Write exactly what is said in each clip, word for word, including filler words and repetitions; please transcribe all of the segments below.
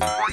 Wow.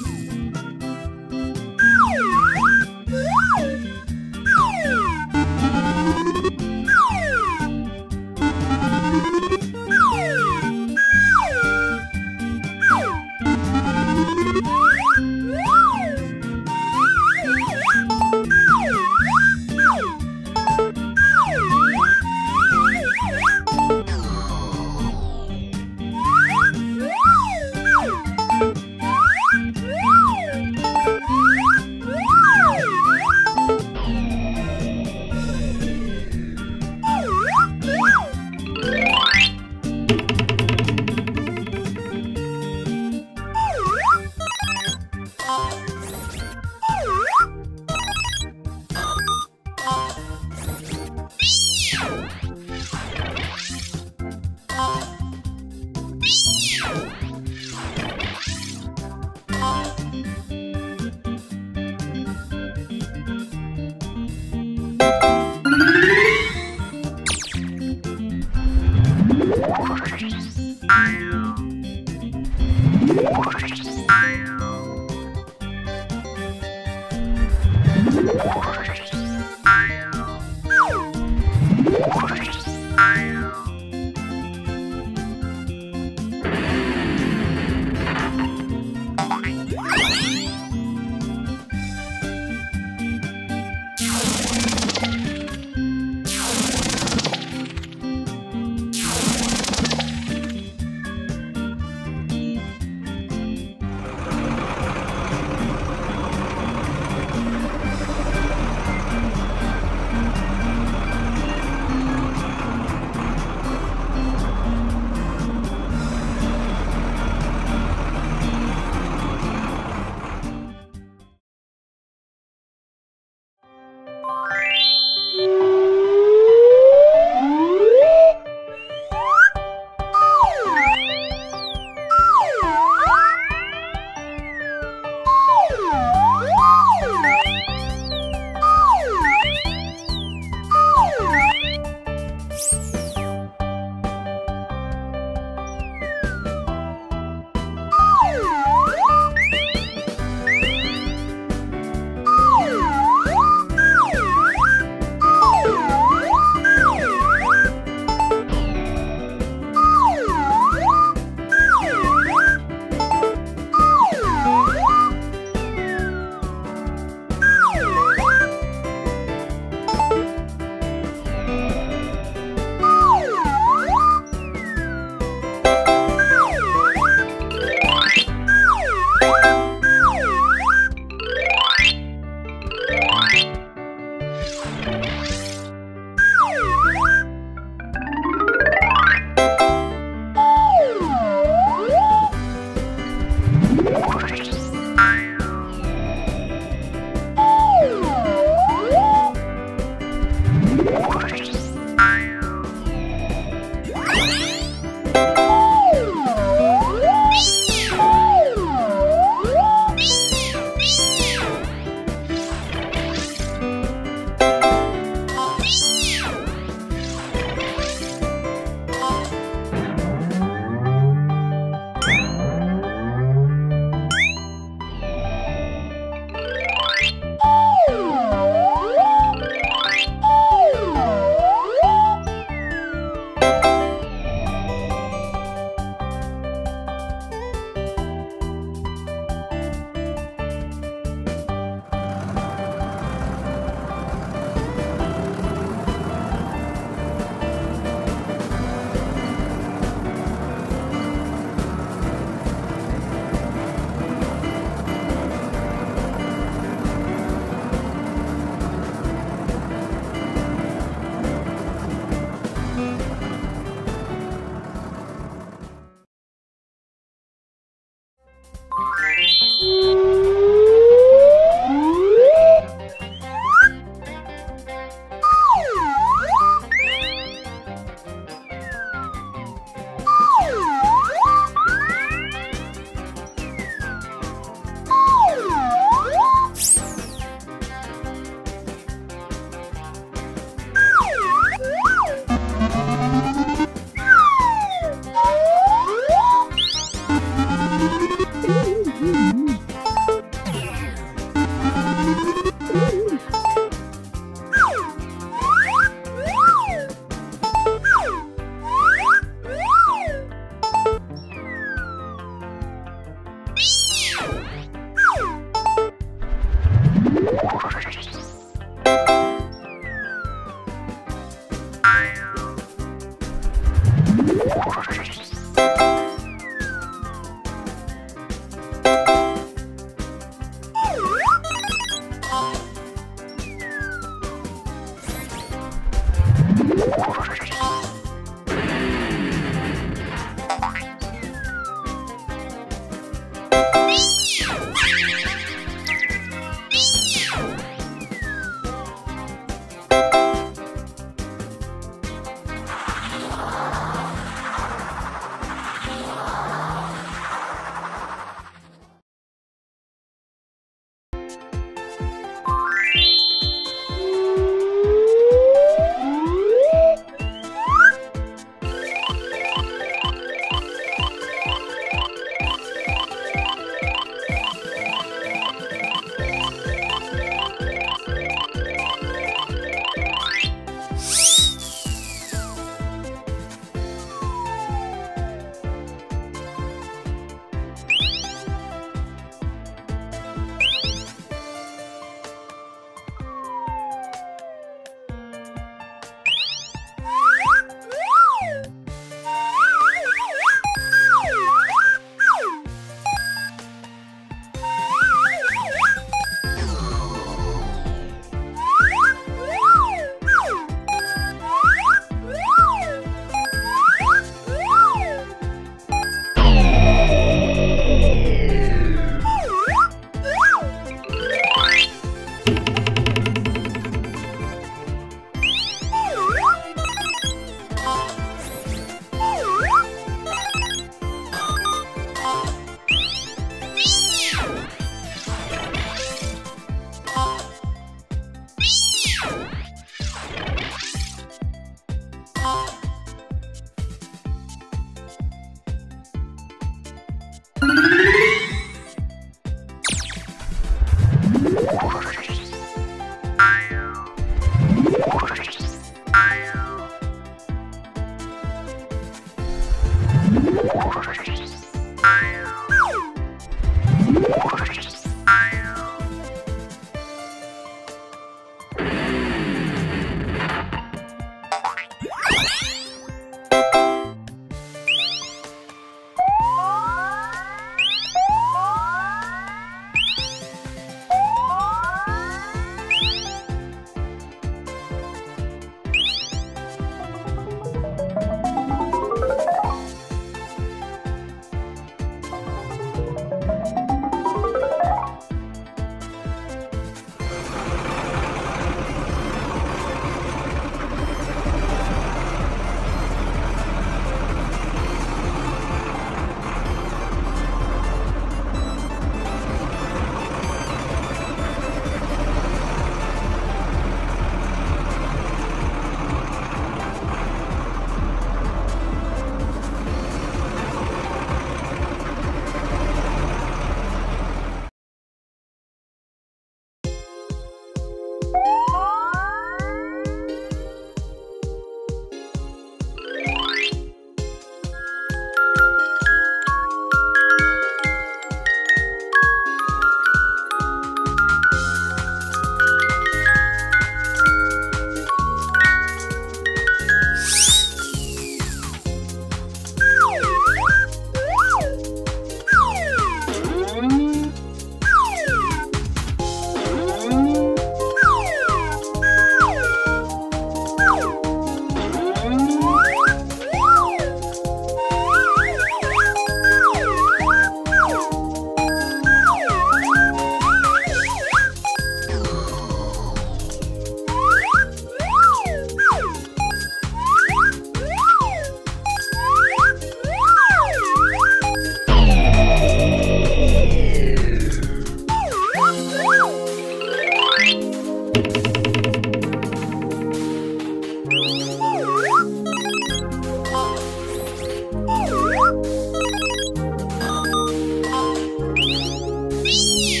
Ooh.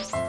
What?